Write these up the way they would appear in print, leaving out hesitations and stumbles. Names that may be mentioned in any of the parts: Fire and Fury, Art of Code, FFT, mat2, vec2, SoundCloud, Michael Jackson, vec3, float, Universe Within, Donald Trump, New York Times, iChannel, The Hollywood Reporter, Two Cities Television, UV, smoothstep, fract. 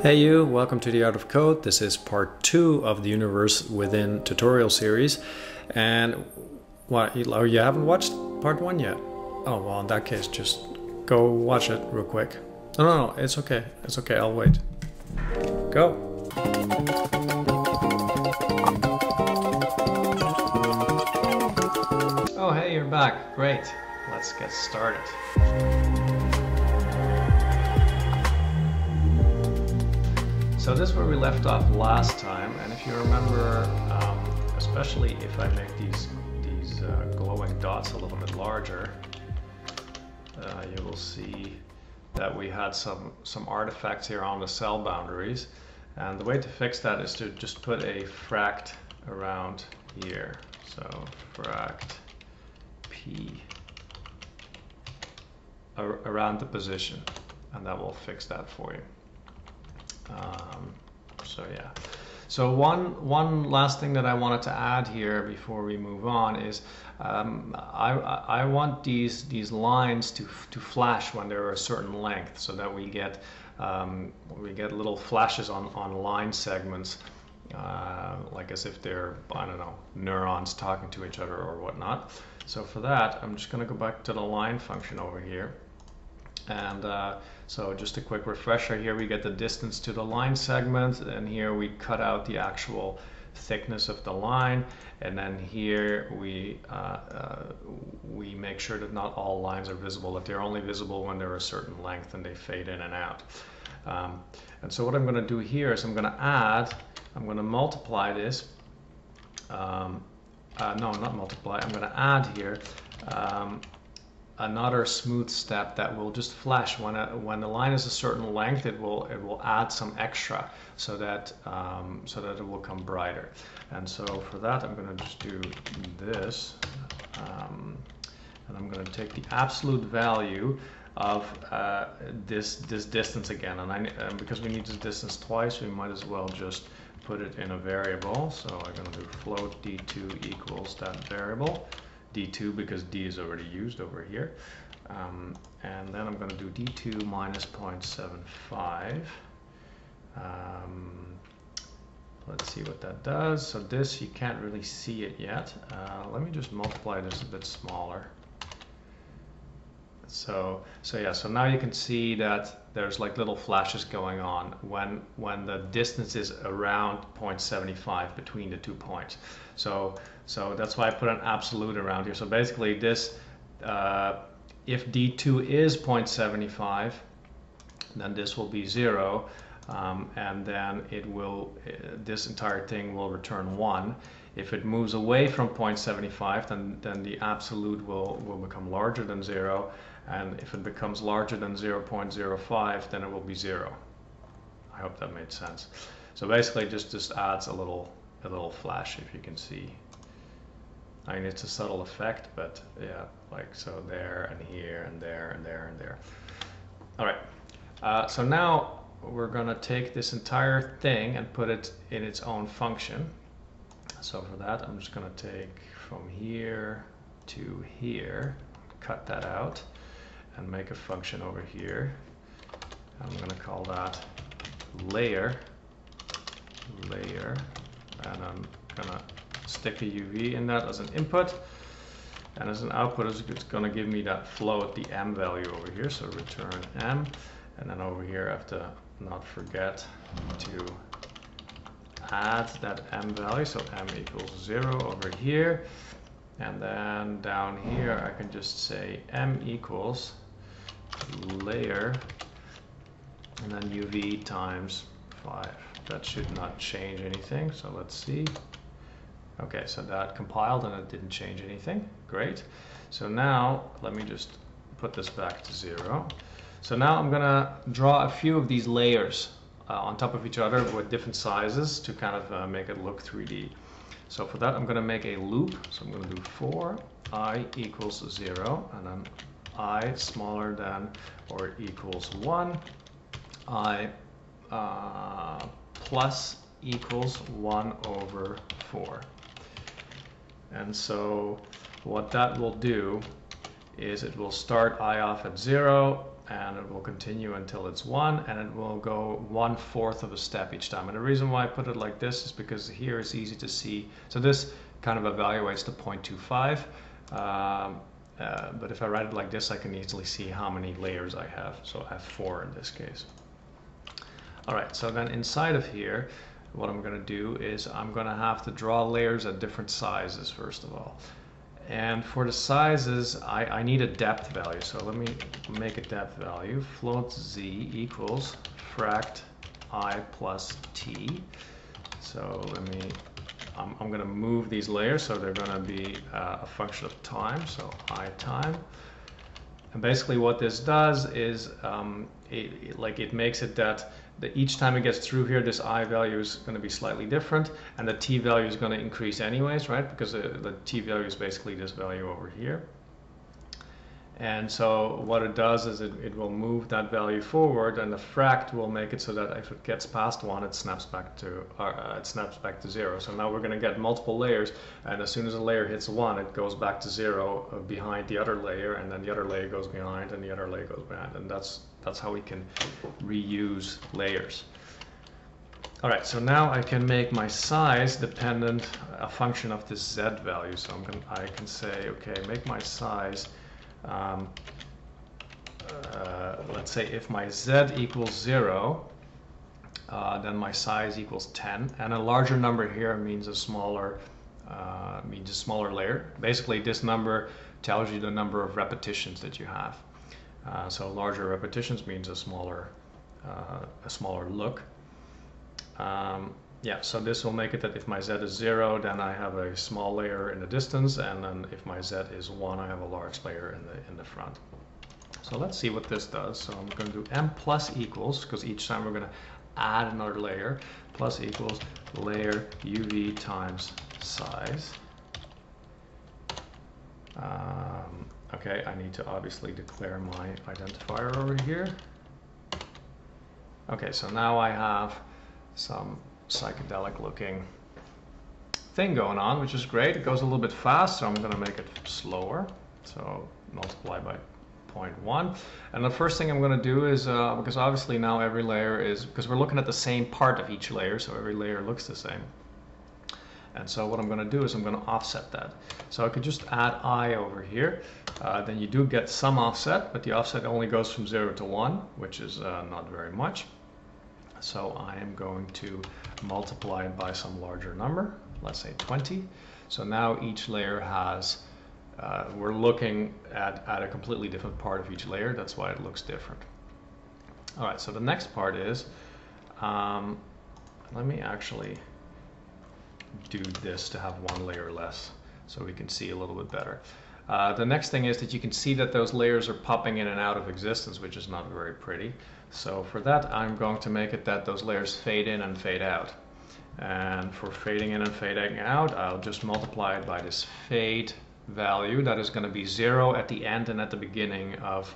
Hey you, welcome to the Art of Code. This is part 2 of the Universe Within tutorial series. And what, you haven't watched part 1 yet? Oh well, in that case just go watch it real quick. No, it's okay. It's okay, I'll wait. Go! Oh hey, you're back. Great. Let's get started. So this is where we left off last time, and if you remember, especially if I make these glowing dots a little bit larger, you will see that we had some artifacts here on the cell boundaries, and the way to fix that is to just put a fract around here. So fract P around the position, and that will fix that for you. So yeah, so one last thing that I wanted to add here before we move on is I want these lines to flash when they're a certain length, so that we get little flashes on line segments, like as if they're, I don't know, neurons talking to each other or whatnot. So for that, I'm just going to go back to the line function over here. And so just a quick refresher, here we get the distance to the line segment, and here we cut out the actual thickness of the line, and then here we make sure that not all lines are visible, that they're only visible when they're a certain length and they fade in and out. And so what I'm going to do here is I'm going to multiply this, I'm going to add here another smooth step that will just flash when the line is a certain length. It will add some extra so that it will come brighter. And so for that, I'm going to just do this, and I'm going to take the absolute value of this distance again. And because we need this distance twice, we might as well just put it in a variable. So I'm going to do float d2 equals that variable. D2 because D is already used over here, and then I'm going to do D2 minus 0.75. Let's see what that does. So this, you can't really see it yet. Let me just multiply this a bit smaller. So yeah, so now you can see that there's like little flashes going on when the distance is around 0.75 between the two points. So that's why I put an absolute around here. So basically this, if D2 is 0.75, then this will be 0, and then it will, this entire thing will return 1. If it moves away from 0.75, then the absolute will become larger than 0, and if it becomes larger than 0.05, then it will be 0. I hope that made sense. So basically, just adds a little flash, if you can see. I mean, it's a subtle effect, but yeah, like so there and here and there and there and there. All right. So now we're going to take this entire thing and put it in its own function. So for that, I'm just going to take from here to here, cut that out, and make a function over here. I'm going to call that layer, and I'm going to stick a UV in that as an input, and as an output, it's going to give me that float, the M value over here, so return M, and then over here I have to not forget to add that M value, so M equals 0 over here, and then down here I can just say M equals layer and then UV times 5. That should not change anything, so let's see. Okay, so that compiled and it didn't change anything. Great. So now let me just put this back to 0. So now I'm gonna draw a few of these layers on top of each other with different sizes to kind of make it look 3D. So for that, I'm going to make a loop. So I'm going to do for I equals 0, and then I smaller than or equals 1, I plus equals 1 over 4. And so what that will do is it will start I off at 0, and it will continue until it's 1, and it will go 1/4 of a step each time. And the reason why I put it like this is because here it's easy to see. So this kind of evaluates the 0.25, but if I write it like this, I can easily see how many layers I have. So I have 4 in this case. All right, so then inside of here, what I'm going to do is I'm going to have to draw layers at different sizes, first of all. And for the sizes, I need a depth value. So let me make a depth value. Float z equals fract I plus t. So let me, I'm going to move these layers. So they're going to be a function of time. So I time. And basically what this does is it makes it that each time it gets through here, this I value is going to be slightly different, and the t value is going to increase anyways, right? Because the t value is basically this value over here. And so what it does is it will move that value forward, and the fract will make it so that if it gets past 1, it snaps back to zero. So now we're going to get multiple layers, and as soon as a layer hits 1, it goes back to 0 behind the other layer, and then the other layer goes behind, and the other layer goes behind, and that's how we can reuse layers. All right, so now I can make my size dependent a function of this z value. So I can say, okay, make my size. Let's say if my z equals 0, then my size equals 10, and a larger number here means a smaller layer. Basically, this number tells you the number of repetitions that you have. So larger repetitions means a smaller look. Yeah, so this will make it that if my z is 0, then I have a small layer in the distance, and then if my z is 1, I have a large layer in the front. So let's see what this does. So I'm going to do m plus equals, because each time we're going to add another layer, plus equals layer UV times size. Okay, I need to obviously declare my identifier over here. Okay, so now I have some psychedelic looking thing going on, which is great. It goes a little bit fast, so I'm going to make it slower. So multiply by 0.1. And the first thing I'm going to do is, because obviously now every layer is, because we're looking at the same part of each layer, so every layer looks the same. And so what I'm going to do is I'm going to offset that. So I could just add I over here. Then you do get some offset, but the offset only goes from 0 to 1, which is not very much. So I am going to multiply by some larger number, let's say 20. So now each layer has, we're looking at a completely different part of each layer. That's why it looks different. All right, so the next part is, let me actually do this to have one layer less so we can see a little bit better. The next thing is that you can see that those layers are popping in and out of existence, which is not very pretty. So for that, I'm going to make it that those layers fade in and fade out. And for fading in and fading out, I'll just multiply it by this fade value. That is going to be 0 at the end and at the beginning of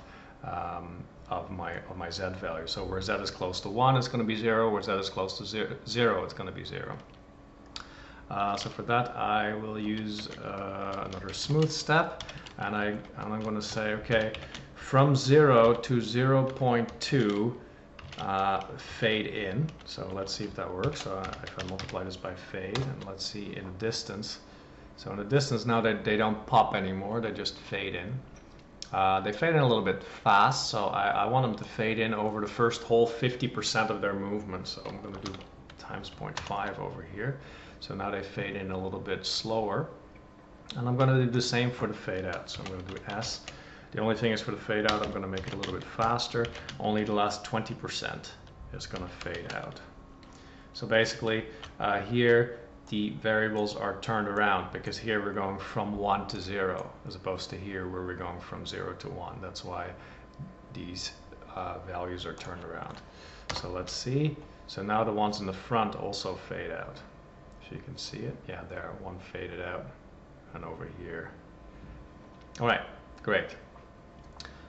my z value. So where z is close to 1, it's going to be 0. Where z is close to 0, it's going to be 0. So for that, I will use another smooth step, and I'm going to say, okay, from 0 to 0.2 fade in. So let's see if that works. So if I multiply this by fade, and let's see in distance. So in the distance now they don't pop anymore, they just fade in. They fade in a little bit fast, so I want them to fade in over the first whole 50% of their movement. So I'm going to do times 0.5 over here. So now they fade in a little bit slower. And I'm going to do the same for the fade out. So I'm going to do S. The only thing is for the fade out, I'm going to make it a little bit faster. Only the last 20% is going to fade out. So basically, here the variables are turned around, because here we're going from 1 to 0 as opposed to here where we're going from 0 to 1. That's why these values are turned around. So let's see. So now the ones in the front also fade out. So you can see it. Yeah, there, one faded out, and over here. All right, great.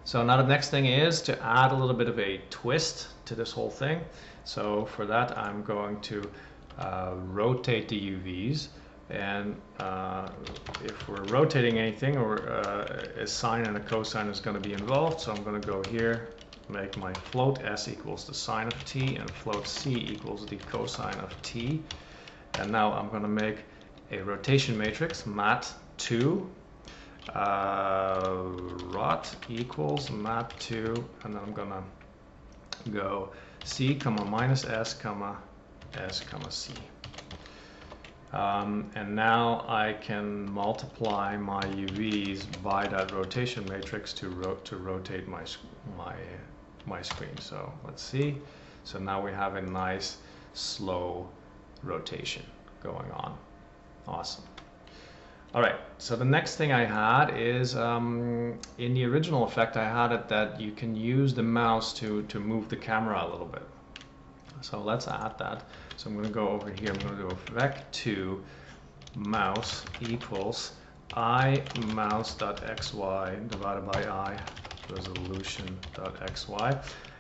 So now the next thing is to add a little bit of a twist to this whole thing. So for that, I'm going to rotate the UVs. And if we're rotating anything, or a sine and a cosine is going to be involved. So I'm going to go here, make my float s equals the sine of t and float c equals the cosine of t. And now I'm going to make a rotation matrix, mat2, rot equals mat2, and then I'm going to go c comma minus s comma s comma c. And now I can multiply my UVs by that rotation matrix to rotate my screen. So let's see. So now we have a nice slow rotation going on. Awesome. All right. So the next thing I had is in the original effect I had it that you can use the mouse to move the camera a little bit. So let's add that. So I'm going to go over here. I'm going to do a vec2 mouse equals iMouse.xy divided by iResolution.xy.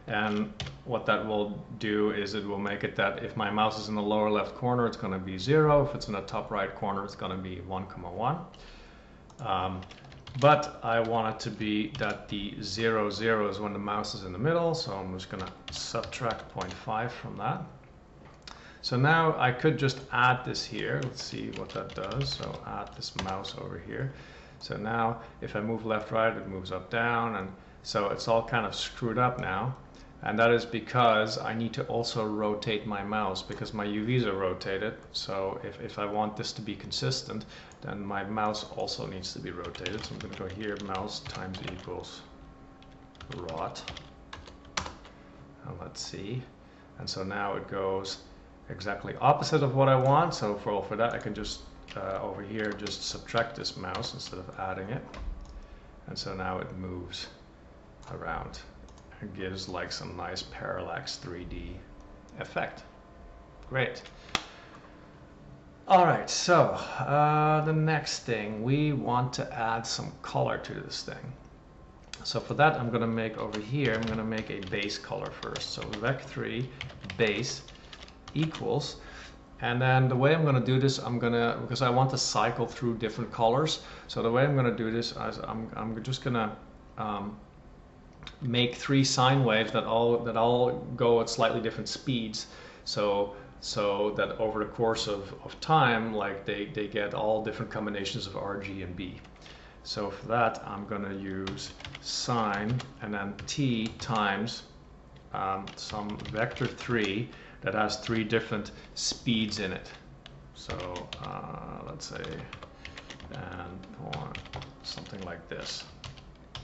And what that will do is it will make it that if my mouse is in the lower left corner, it's going to be 0. If it's in the top right corner, it's going to be 1,1. But I want it to be that the 0,0 is when the mouse is in the middle, so I'm just going to subtract 0.5 from that. So now I could just add this here. Let's see what that does. So add this mouse over here. So now if I move left, right, it moves up, down, and so it's all kind of screwed up now. And that is because I need to also rotate my mouse because my UVs are rotated. So if I want this to be consistent, then my mouse also needs to be rotated. So I'm going to go here, mouse times equals rot. And let's see. And so now it goes exactly opposite of what I want. So for that, I can just over here, just subtract this mouse instead of adding it. And so now it moves around. It gives like some nice parallax 3D effect. Great. All right, so the next thing, we want to add some color to this thing. So for that, I'm going to make over here, I'm going to make a base color first. So vec3 base equals, and then the way I'm going to do this, because I want to cycle through different colors. So the way I'm going to do this is I'm just going to make 3 sine waves that all go at slightly different speeds, so that over the course of time, like they get all different combinations of R, G, and B. So for that, I'm going to use sine and then t times some vector 3 that has 3 different speeds in it. So let's say and something like this.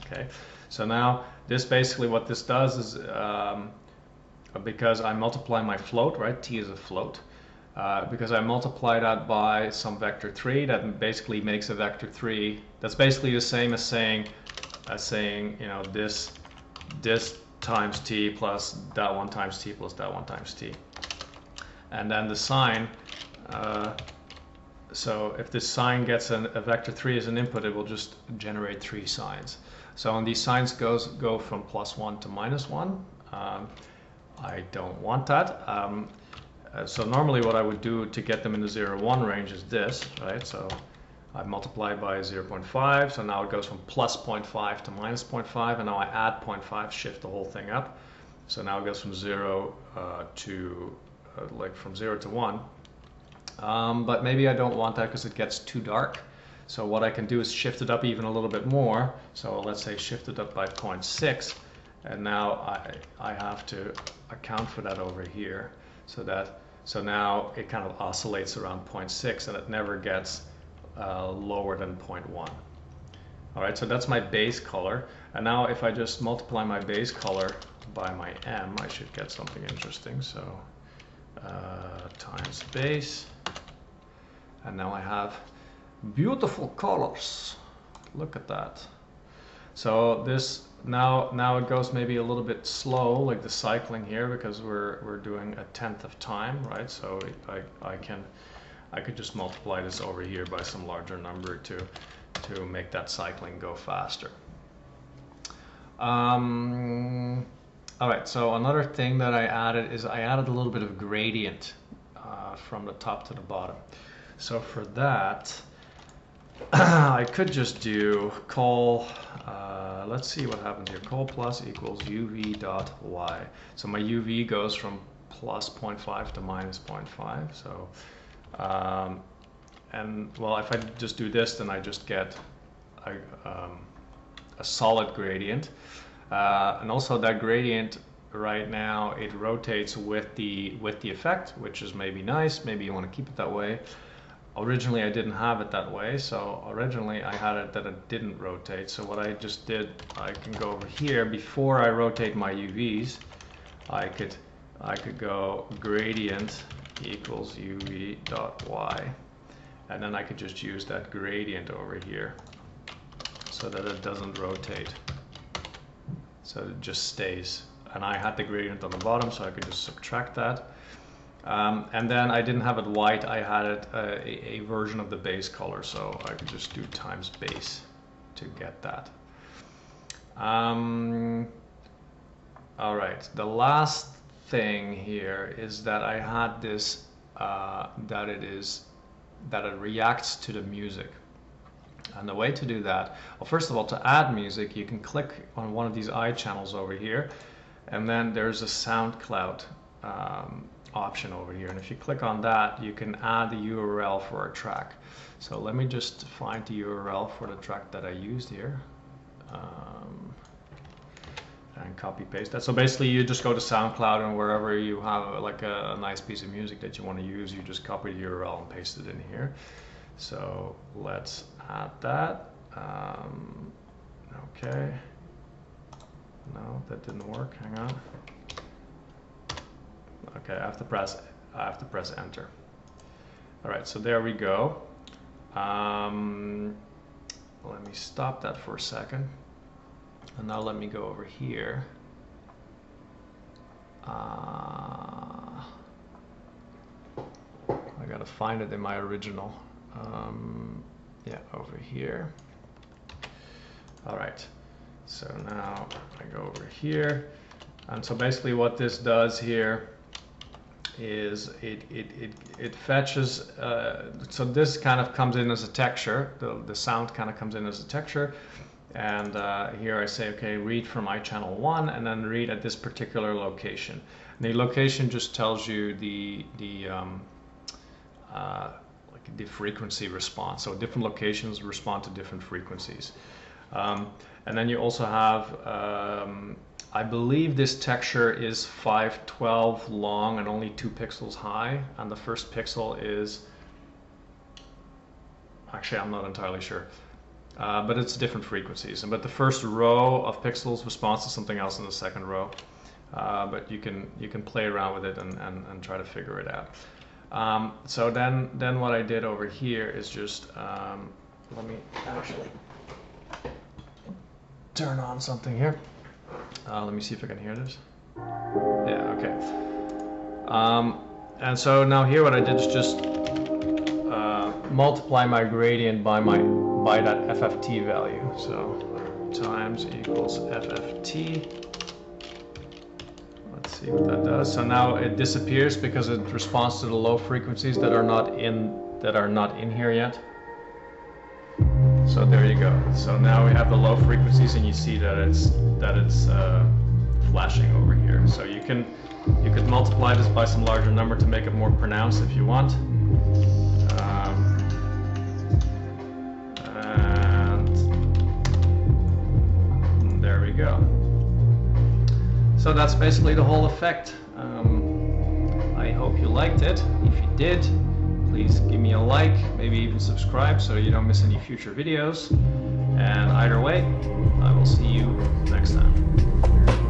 Okay, so now this basically what this does is because I multiply my float, right? T is a float. Because I multiply that by some vector 3, that basically makes a vector 3 that's basically the same as saying you know, this times t plus that one times t plus that one times t. And then the sine. So if this sine gets a vector 3 as an input, it will just generate 3 sines. So and these sines go from +1 to -1. I don't want that. So normally what I would do to get them in the 0,1 range is this, right? So I multiply by 0.5. So now it goes from plus 0.5 to minus 0.5. And now I add 0.5, shift the whole thing up. So now it goes from 0 to 1. But maybe I don't want that because it gets too dark. So what I can do is shift it up even a little bit more. So let's say shift it up by 0.6. And now I have to account for that over here. So now it kind of oscillates around 0.6 and it never gets lower than 0.1. All right, so that's my base color. And now if I just multiply my base color by my M, I should get something interesting. So times base. And now I have beautiful colors. Look at that. So this now it goes maybe a little bit slow, like the cycling here, because we're doing 1/10 of time, right? So I could just multiply this over here by some larger number to make that cycling go faster. All right. So another thing that I added is I added a little bit of gradient from the top to the bottom. So for that, I could just do call, let's see what happens here, call plus equals uv dot y. So my uv goes from plus 0.5 to minus 0.5. So, and well, if I just do this, then I just get a solid gradient. And also that gradient right now, it rotates with the effect, which is maybe nice. Maybe you want to keep it that way. Originally, I didn't have it that way. So originally I had it that it didn't rotate. So what I just did, I can go over here. Before I rotate my UVs, I could go gradient equals UV dot Y. And then I could just use that gradient over here so that it doesn't rotate. So it just stays. And I had the gradient on the bottom, so I could just subtract that. And then I didn't have it white, I had it a version of the base color, so I could just do times base to get that. All right, the last thing here is that I had this, that it reacts to the music. And the way to do that, well, first of all, to add music, you can click on one of these iChannels over here, and then there's a SoundCloud option over here. And if you click on that, you can add the URL for a track. So let me just find the URL for the track that I used here and copy paste that. So basically you just go to SoundCloud, and wherever you have like a nice piece of music that you want to use, you just copy the URL and paste it in here. So let's add that. Okay. No, that didn't work. Hang on. Okay, I have to press enter. All right, so there we go. Let me stop that for a second. And now let me go over here. I gotta find it in my original. Yeah, over here. All right. So now I go over here. And so basically what this does here is it fetches, so this kind of comes in as a texture, the sound kind of comes in as a texture. And here I say, okay, read from iChannel 1 and then read at this particular location. And the location just tells you the frequency response. So different locations respond to different frequencies. And then you also have, I believe this texture is 512 long and only 2 pixels high. And the first pixel is, actually, I'm not entirely sure, but it's different frequencies. But the first row of pixels responds to something else in the second row. But you can play around with it and try to figure it out. So then what I did over here is just, let me actually turn on something here. Let me see if I can hear this. Yeah, okay. And so now here what I did is just multiply my gradient by that FFT value. So times equals FFT. Let's see what that does. So now it disappears because it responds to the low frequencies that are not in here yet. So there you go. So now we have the low frequencies, and you see that it's flashing over here. So you could multiply this by some larger number to make it more pronounced if you want. And there we go. So that's basically the whole effect. I hope you liked it. If you did, please give me a like, maybe even subscribe so you don't miss any future videos. And either way, I will see you next time.